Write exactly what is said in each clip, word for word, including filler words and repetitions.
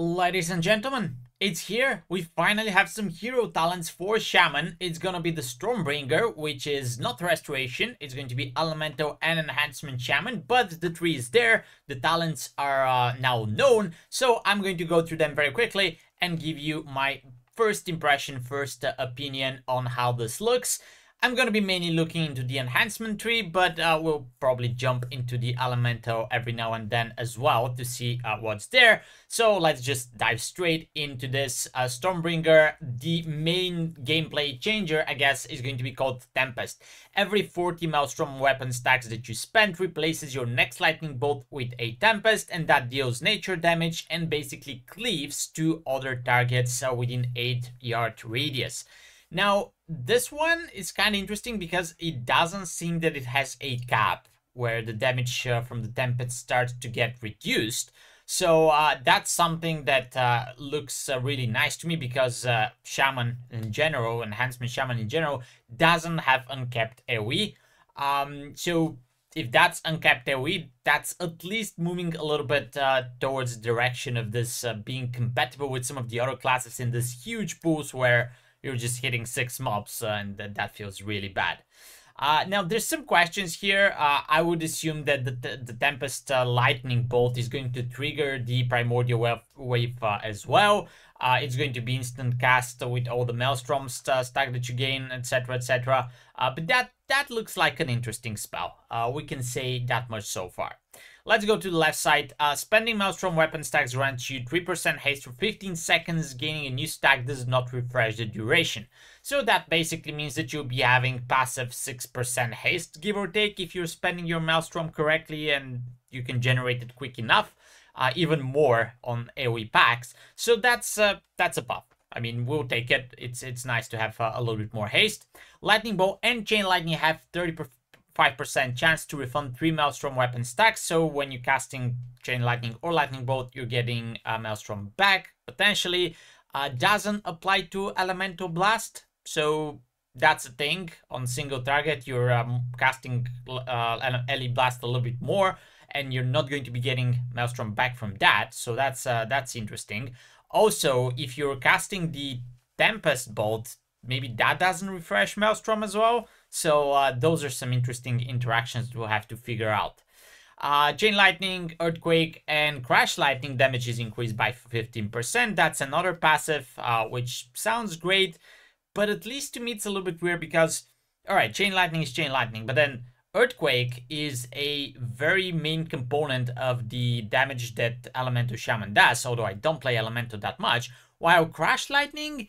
Ladies and gentlemen, it's here. We finally have some hero talents for Shaman. It's gonna be the Stormbringer, which is not Restoration. It's going to be Elemental and Enhancement Shaman, but the tree is there. The talents are uh, now known, so I'm going to go through them very quickly and give you my first impression, first uh, opinion on how this looks. I'm gonna be mainly looking into the enhancement tree, but uh, we'll probably jump into the elemental every now and then as well to see uh, what's there. So let's just dive straight into this. uh, Stormbringer, the main gameplay changer, I guess, is going to be called Tempest. Every forty Maelstrom weapon stacks that you spend replaces your next lightning bolt with a Tempest, and that deals nature damage and basically cleaves two other targets uh, within eight yard radius. Now, this one is kind of interesting because it doesn't seem that it has a cap where the damage uh, from the Tempest starts to get reduced. So uh, that's something that uh, looks uh, really nice to me, because uh, Shaman in general, Enhancement Shaman in general, doesn't have uncapped AoE. Um, so if that's uncapped AoE, that's at least moving a little bit uh, towards the direction of this uh, being compatible with some of the other classes in this huge pools where you're just hitting six mobs, uh, and th that feels really bad. Uh, now, there's some questions here. Uh, I would assume that the, the, the Tempest uh, Lightning Bolt is going to trigger the Primordial Wave, wave uh, as well. Uh, it's going to be instant cast with all the Maelstrom st stack that you gain, et cetera, et cetera. Uh, but that, that looks like an interesting spell. Uh, we can say that much so far. Let's go to the left side. Uh, spending Maelstrom weapon stacks grants you three percent haste for fifteen seconds. Gaining a new stack does not refresh the duration. So that basically means that you'll be having passive six percent haste, give or take, if you're spending your Maelstrom correctly and you can generate it quick enough. Uh, even more on AoE packs. So that's, uh, that's a buff. I mean, we'll take it. It's, it's nice to have uh, a little bit more haste. Lightning Bolt and Chain Lightning have thirty percent five percent chance to refund three Maelstrom weapon stacks, so when you're casting Chain Lightning or Lightning Bolt, you're getting a Maelstrom back, potentially. Uh, doesn't apply to Elemental Blast, so that's a thing. On single target, you're um, casting uh, Ele Blast a little bit more, and you're not going to be getting Maelstrom back from that, so that's, uh, that's interesting. Also, if you're casting the Tempest Bolt, maybe that doesn't refresh Maelstrom as well. So uh, those are some interesting interactions we'll have to figure out. Uh, Chain Lightning, Earthquake, and Crash Lightning damage is increased by fifteen percent. That's another passive, uh, which sounds great, but at least to me it's a little bit weird because, all right, Chain Lightning is Chain Lightning, but then Earthquake is a very main component of the damage that Elemental Shaman does, although I don't play Elemental that much, while Crash Lightning,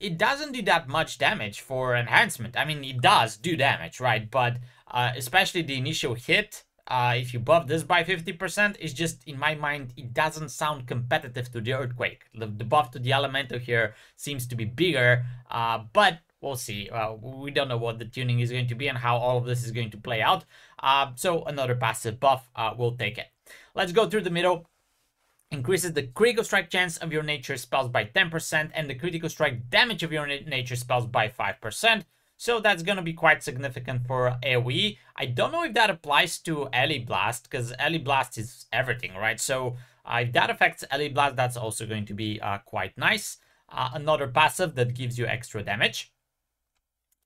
it doesn't do that much damage for enhancement. I mean, it does do damage, right? But uh, especially the initial hit, uh, if you buff this by fifty percent, it's just, in my mind, it doesn't sound competitive to the Earthquake. The, the buff to the Elemental here seems to be bigger, uh, but we'll see. Uh, we don't know what the tuning is going to be and how all of this is going to play out. Uh, so another passive buff, uh, we'll take it. Let's go through the middle. Increases the critical strike chance of your nature spells by ten percent and the critical strike damage of your na nature spells by five percent. So that's going to be quite significant for AoE. I don't know if that applies to Ele Blast, because Ele Blast is everything, right? So uh, if that affects Ele Blast, that's also going to be uh, quite nice. Uh, another passive that gives you extra damage.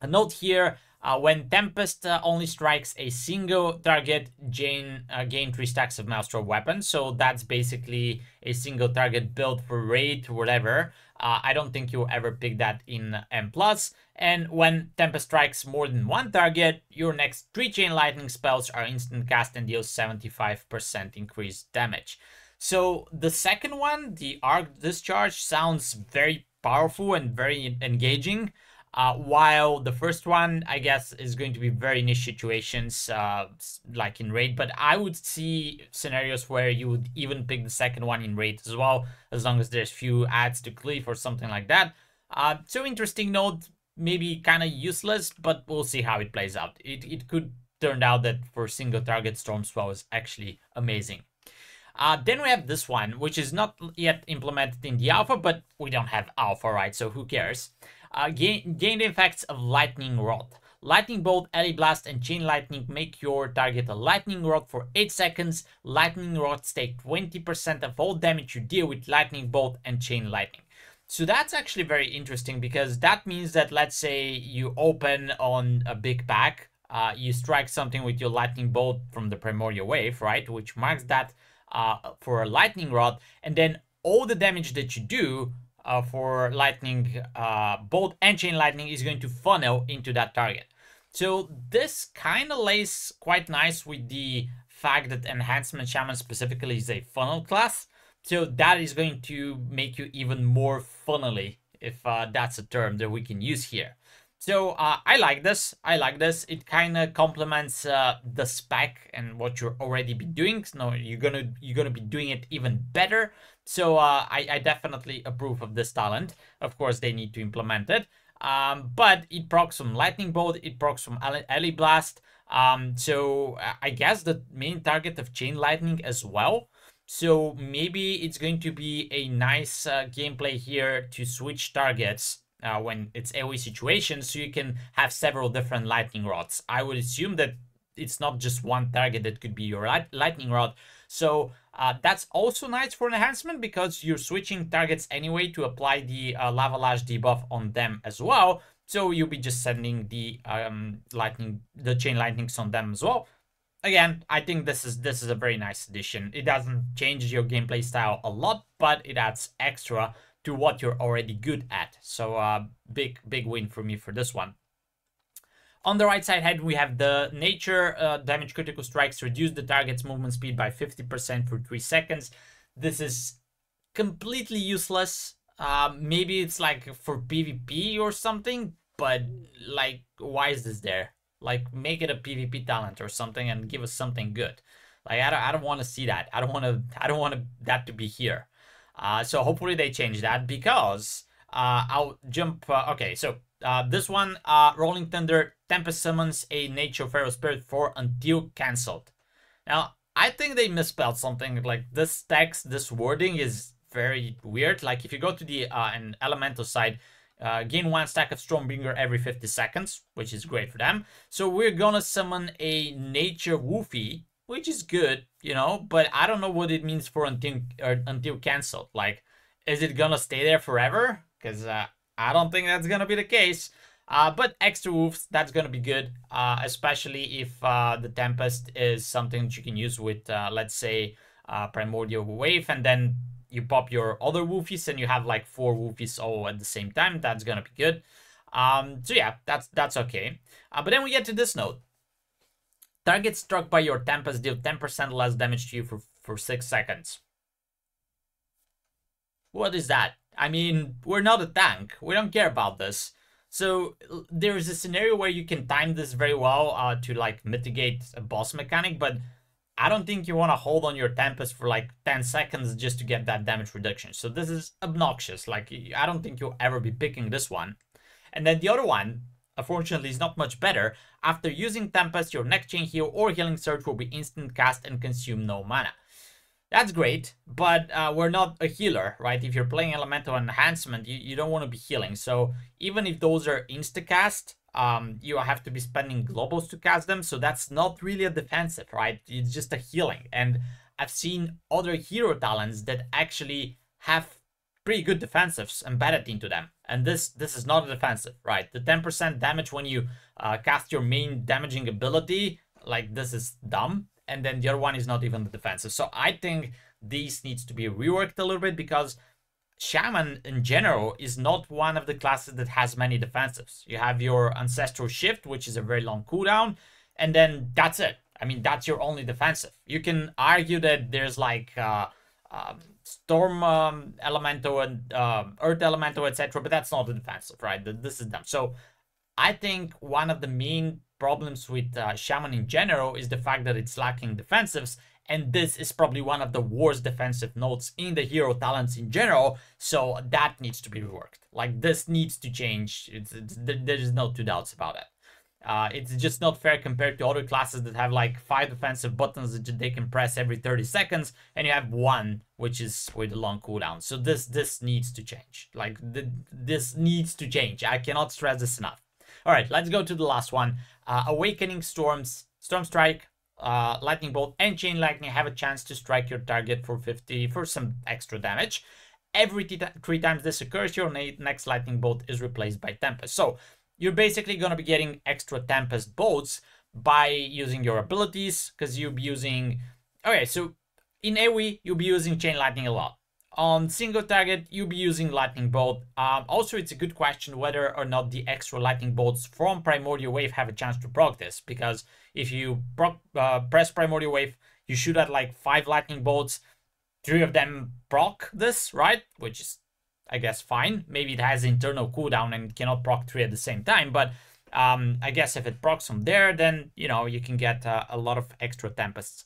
A note here, uh, when Tempest uh, only strikes a single target, gain, uh, gain three stacks of Maelstrom weapons. So that's basically a single target build for raid or whatever. Uh, I don't think you'll ever pick that in M plus. And when Tempest strikes more than one target, your next three Chain Lightning spells are instant cast and deal seventy-five percent increased damage. So the second one, the Arc Discharge, sounds very powerful and very engaging. Uh, while the first one, I guess, is going to be very niche situations, uh, like in raid, but I would see scenarios where you would even pick the second one in raid as well, as long as there's few adds to cleave or something like that. Uh, so interesting note, maybe kind of useless, but we'll see how it plays out. It, it could turn out that for single target, Stormswell is actually amazing. Uh, then we have this one, which is not yet implemented in the alpha, but we don't have alpha, right? So who cares? Uh, gain, gain the effects of Lightning Rod. Lightning Bolt, Ellie Blast, and Chain Lightning make your target a Lightning Rod for eight seconds. Lightning Rods take twenty percent of all damage you deal with Lightning Bolt and Chain Lightning. So that's actually very interesting, because that means that, let's say you open on a big pack, uh, you strike something with your Lightning Bolt from the Primordial Wave, right, which marks that uh, for a Lightning Rod, and then all the damage that you do Uh, for lightning uh, bolt and chain lightning is going to funnel into that target. So this kind of lays quite nice with the fact that Enhancement Shaman specifically is a funnel class. So that is going to make you even more funnely, if uh, that's a term that we can use here. So uh, I like this. I like this. It kind of complements uh, the spec and what you're already be doing. No, you're gonna you're gonna be doing it even better. So uh, I, I definitely approve of this talent. Of course, they need to implement it. Um, but it procs from Lightning Bolt. It procs from Ellie Blast. Um, so I guess the main target of Chain Lightning as well. So maybe it's going to be a nice uh, gameplay here to switch targets. Uh, when it's AoE situation, so you can have several different lightning rods. I would assume that it's not just one target that could be your light lightning rod. So uh, that's also nice for enhancement, because you're switching targets anyway to apply the uh, Lavalash debuff on them as well. So you'll be just sending the um, lightning, the chain lightnings on them as well. Again, I think this is this is a very nice addition. It doesn't change your gameplay style a lot, but it adds extra to what you're already good at. So uh, big, big win for me for this one. On the right side head, we have the nature uh, damage critical strikes. Reduce the target's movement speed by fifty percent for three seconds. This is completely useless. Uh, maybe it's like for PvP or something, but like, why is this there? Like, make it a PvP talent or something and give us something good. Like, I don't, I don't want to see that. I don't want to, I don't want that to be here. Uh, so hopefully they change that, because uh, I'll jump. Uh, okay, so uh, this one, uh, Rolling Thunder, Tempest summons a Nature Feral Spirit for until cancelled. Now, I think they misspelled something. Like, this text, this wording is very weird. Like, if you go to the uh, an Elemental side, uh, gain one stack of Stormbringer every fifty seconds, which is great for them. So we're gonna summon a Nature Woofy, which is good, you know, but I don't know what it means for until or until cancelled. Like, is it gonna stay there forever? Because uh, I don't think that's gonna be the case. Uh, but extra woofs, that's gonna be good, uh, especially if uh, the Tempest is something that you can use with, uh, let's say, uh, Primordial Wave, and then you pop your other woofies, and you have like four woofies all at the same time. That's gonna be good. Um, so yeah, that's that's okay. Uh, but then we get to this note. Targets struck by your Tempest deal ten percent less damage to you for, for six seconds. What is that? I mean, we're not a tank. We don't care about this. So there is a scenario where you can time this very well uh, to like mitigate a boss mechanic, but I don't think you want to hold on your Tempest for like ten seconds just to get that damage reduction. So this is obnoxious. Like, I don't think you'll ever be picking this one. And then the other one, unfortunately, is not much better. After using Tempest, your next Chain Heal or Healing Surge will be instant cast and consume no mana. That's great, but uh, we're not a healer, right? If you're playing Elemental Enhancement, you, you don't want to be healing. So even if those are insta-cast, um, you have to be spending globals to cast them. So that's not really a defensive, right? It's just a healing. And I've seen other hero talents that actually have pretty good defensives embedded into them. And this this is not a defensive, right? The ten percent damage when you uh, cast your main damaging ability, like, this is dumb. And then the other one is not even the defensive. So I think these needs to be reworked a little bit, because Shaman in general is not one of the classes that has many defensives. You have your Ancestral Shift, which is a very long cooldown, and then that's it. I mean, that's your only defensive. You can argue that there's like... Uh, Um, storm um, elemental and um, earth elemental, etc., but that's not the defensive, right? This is them. So I think one of the main problems with uh, Shaman in general is the fact that it's lacking defensives, and this is probably one of the worst defensive nodes in the hero talents in general. So that needs to be reworked. Like, this needs to change. It's, it's, there's no two doubts about it. Uh, it's just not fair compared to other classes that have like five defensive buttons that they can press every thirty seconds, and you have one which is with a long cooldown. So this this needs to change. Like, th this needs to change. I cannot stress this enough. All right, let's go to the last one. Uh, Awakening Storms, Storm Strike, uh, Lightning Bolt, and Chain Lightning have a chance to strike your target for fifty for some extra damage. Every three times this occurs, your next Lightning Bolt is replaced by Tempest. So you're basically going to be getting extra Tempest bolts by using your abilities, because you'll be using... Okay, so in AoE, you'll be using Chain Lightning a lot. On single target, you'll be using Lightning Bolt. Um, also, it's a good question whether or not the extra Lightning Bolts from Primordial Wave have a chance to proc this, because if you proc, uh, press Primordial Wave, you shoot at like five Lightning Bolts, three of them proc this, right? Which is, I guess, fine. Maybe it has internal cooldown and it cannot proc three at the same time, but um, I guess if it procs from there, then, you know, you can get uh, a lot of extra Tempests.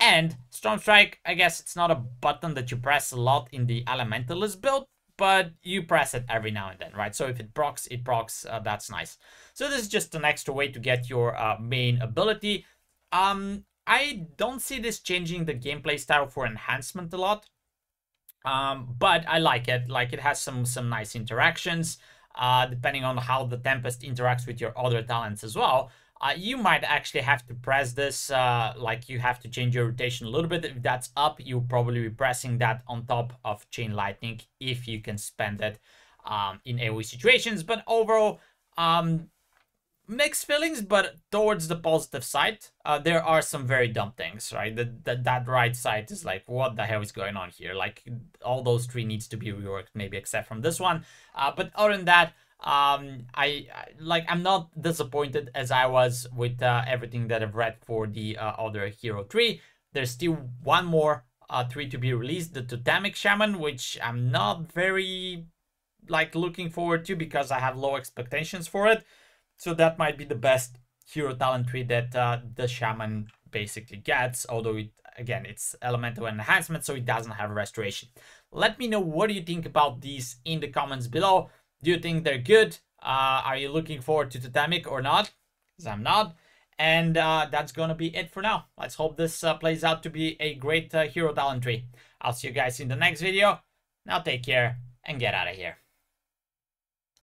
And Storm Strike, I guess it's not a button that you press a lot in the Elementalist build, but you press it every now and then, right? So if it procs, it procs, uh, that's nice. So this is just an extra way to get your uh, main ability. Um, I don't see this changing the gameplay style for Enhancement a lot, um, but I like it. Like, it has some, some nice interactions, uh, depending on how the Tempest interacts with your other talents as well. Uh, you might actually have to press this, uh, like you have to change your rotation a little bit. If that's up, you'll probably be pressing that on top of Chain Lightning if you can spend it um, in AoE situations. But overall, um, mixed feelings, but towards the positive side, uh, there are some very dumb things, right? That, that, that right side is like, what the hell is going on here? Like, all those three needs to be reworked, maybe except from this one. Uh, but other than that, Um, I, I like I'm not disappointed as I was with uh, everything that I've read for the uh, other Hero three. There's still one more uh, three to be released, the Totemic Shaman, which I'm not very like looking forward to because I have low expectations for it. So that might be the best hero talent tree that uh, the Shaman basically gets, although it again it's Elemental Enhancement, so it doesn't have Restoration. Let me know what do you think about these in the comments below. Do you think they're good? Uh, are you looking forward to Totemic or not? Because I'm not. And uh, that's going to be it for now. Let's hope this uh, plays out to be a great uh, hero talent tree. I'll see you guys in the next video. Now take care and get out of here.